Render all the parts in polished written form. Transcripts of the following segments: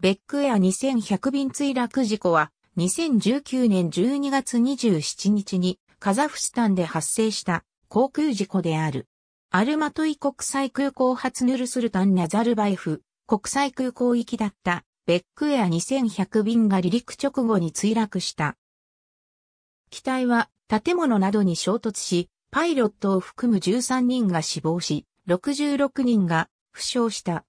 ベックエア2100便墜落事故は2019年12月27日にカザフスタンで発生した航空事故である。アルマトイ国際空港発ヌルスルタン・ナザルバエフ国際空港行きだったベックエア2100便が離陸直後に墜落した。機体は建物などに衝突し、パイロットを含む13人が死亡し、66人が負傷した。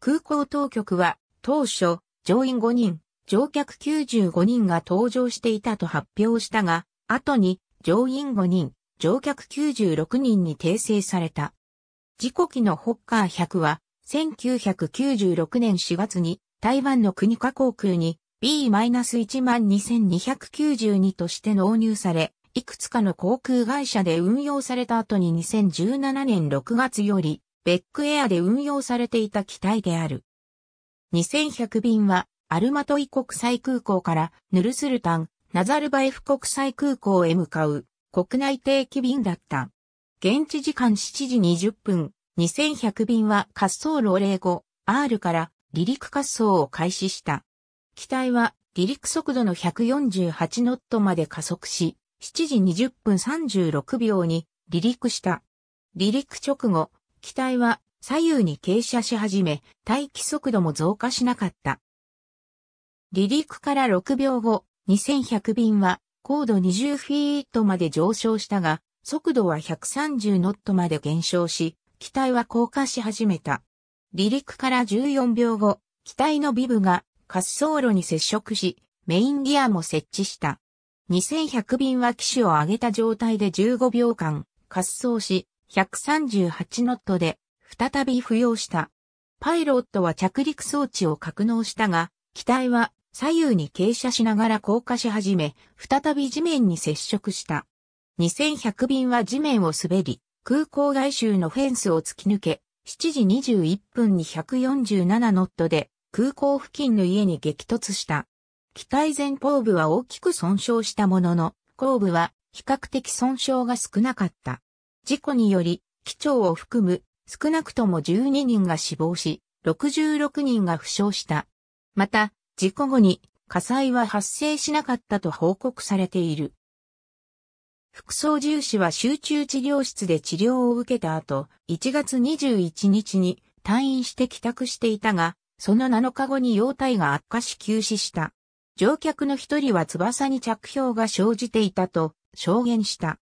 空港当局は当初、乗員5人、乗客95人が搭乗していたと発表したが、後に乗員5人、乗客96人に訂正された。事故機のホッカー100は、1996年4月に台湾の国家航空に B-12292 として納入され、いくつかの航空会社で運用された後に2017年6月より、ベックエアで運用されていた機体である。2100便は、アルマトイ国際空港からヌルスルタン・ナザルバエフ国際空港へ向かう国内定期便だった。現地時間7時20分、2100便は滑走路 05R から離陸滑走を開始した。機体は離陸速度の148ノットまで加速し、7時20分36秒に離陸した。離陸直後、機体は左右に傾斜し始め、待機速度も増加しなかった。離陸から6秒後、2100便は高度20フィートまで上昇したが、速度は130ノットまで減少し、機体は降下し始めた。離陸から14秒後、機体の尾部が滑走路に接触し、メインギアも設置した。2100便は機首を上げた状態で15秒間滑走し、138ノットで再び浮揚した。パイロットは着陸装置を格納したが、機体は左右に傾斜しながら降下し始め、再び地面に接触した。2100便は地面を滑り、空港外周のフェンスを突き抜け、7時21分に147ノットで空港付近の家に激突した。機体前方部は大きく損傷したものの、後部は比較的損傷が少なかった。事故により、機長を含む少なくとも12人が死亡し、66人が負傷した。また、事故後に火災は発生しなかったと報告されている。副操縦士は集中治療室で治療を受けた後、1月21日に退院して帰宅していたが、その7日後に容体が悪化し急死した。乗客の一人は翼に着氷が生じていたと証言した。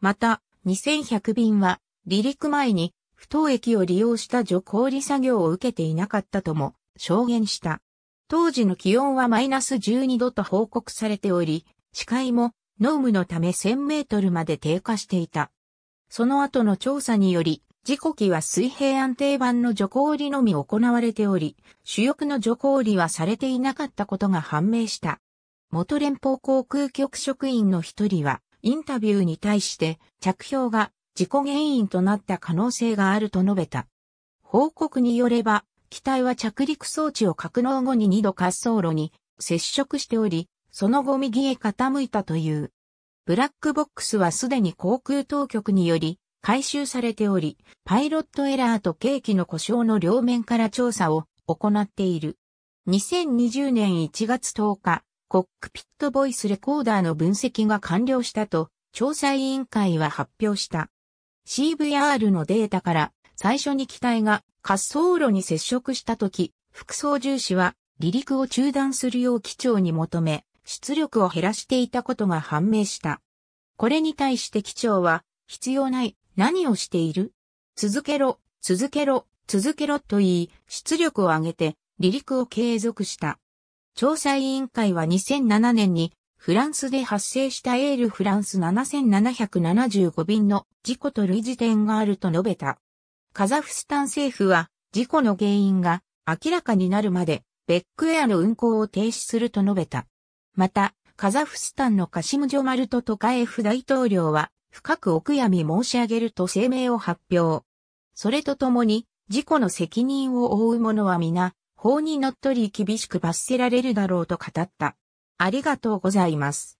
また、2100便は離陸前に不凍液を利用した除氷作業を受けていなかったとも証言した。当時の気温は-12度と報告されており、視界も濃霧のため1000メートルまで低下していた。その後の調査により、事故機は水平安定板の除氷のみ行われており、主翼の除氷はされていなかったことが判明した。元連邦航空局職員の一人は、インタビューに対して着氷が事故原因となった可能性があると述べた。報告によれば、機体は着陸装置を格納後に2度滑走路に接触しており、その後右へ傾いたという。ブラックボックスはすでに航空当局により回収されており、パイロットエラーと計器の故障の両面から調査を行っている。2020年1月10日、コックピットボイスレコーダーの分析が完了したと調査委員会は発表した。CVR のデータから最初に機体が滑走路に接触したとき、副操縦士は離陸を中断するよう機長に求め、出力を減らしていたことが判明した。これに対して機長は、必要ない、何をしている？続けろ、続けろ、続けろと言い、出力を上げて離陸を継続した。調査委員会は2007年に、フランスで発生したエールフランス7775便の事故と類似点があると述べた。カザフスタン政府は事故の原因が明らかになるまでベックエアの運航を停止すると述べた。また、カザフスタンのカシム・ジョマルト・トカエフ大統領は深くお悔やみ申し上げると声明を発表。それとともに事故の責任を負う者は皆法にのっとり厳しく罰せられるだろうと語った。ありがとうございます。